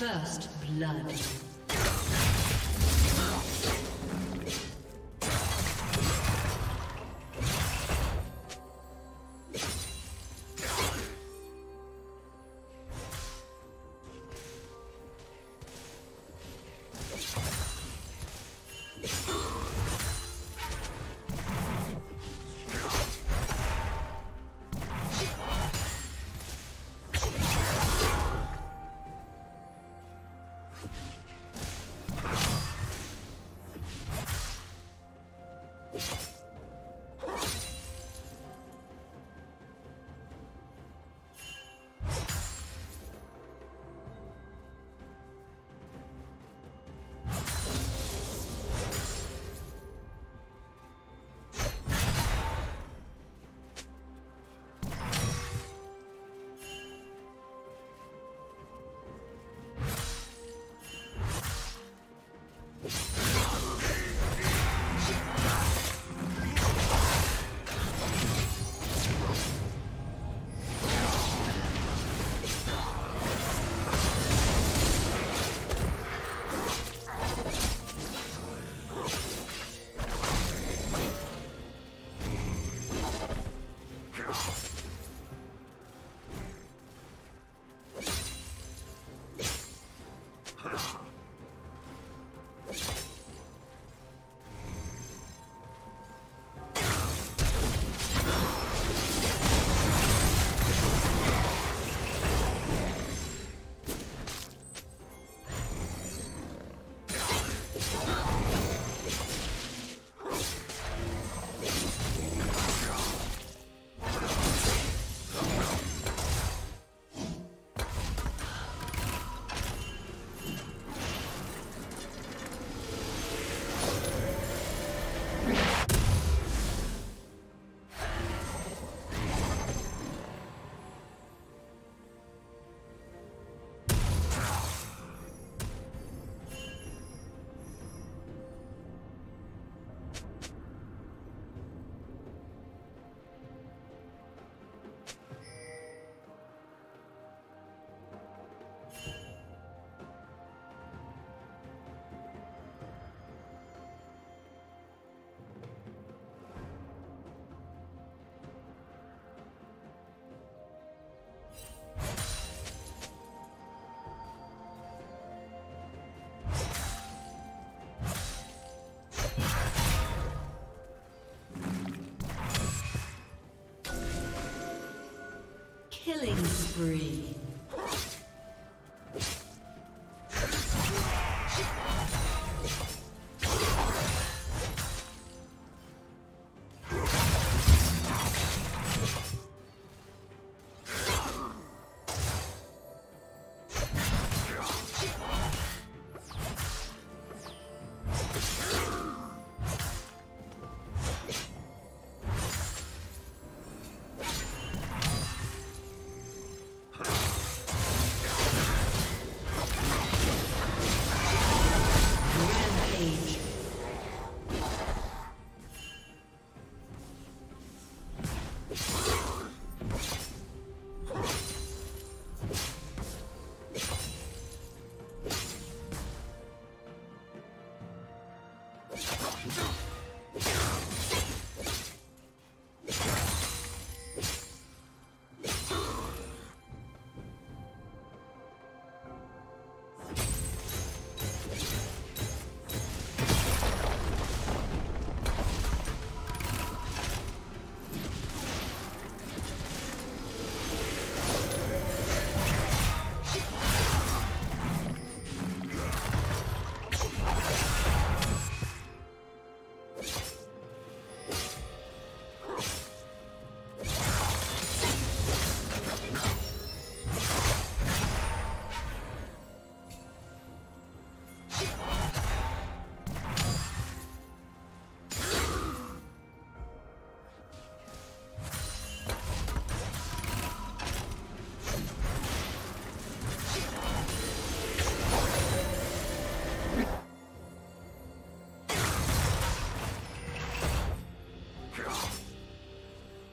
First blood. Killing spree.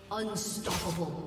Unstoppable.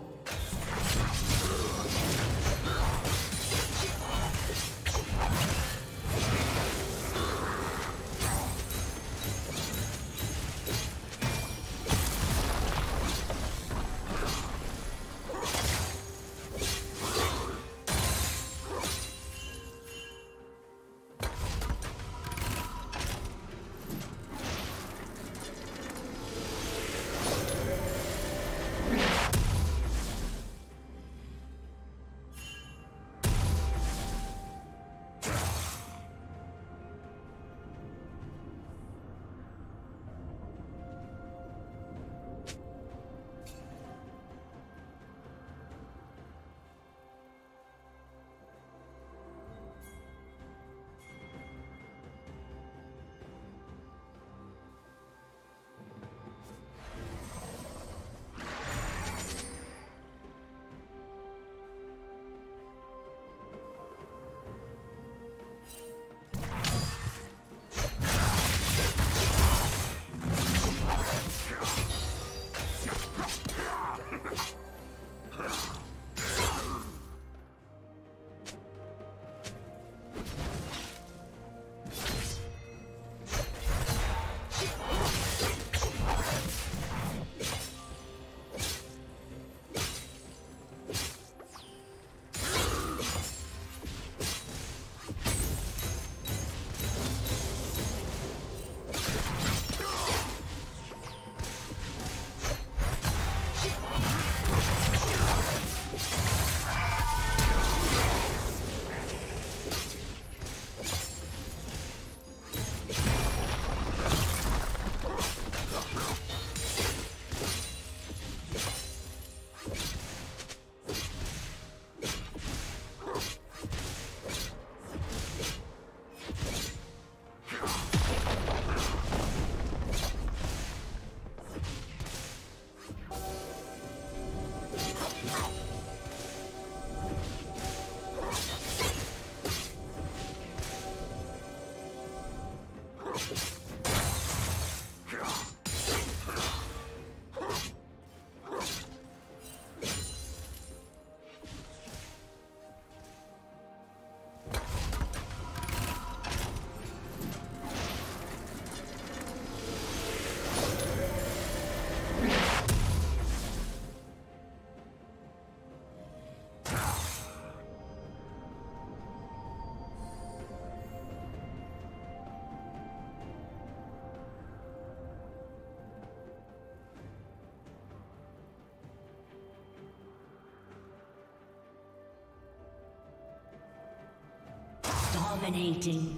Dominating.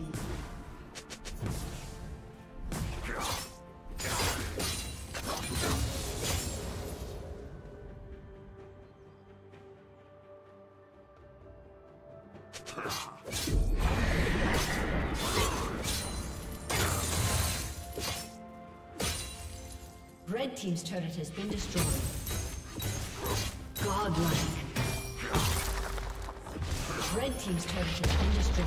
Red team's turret has been destroyed. Godlike. Red team's turret has been destroyed.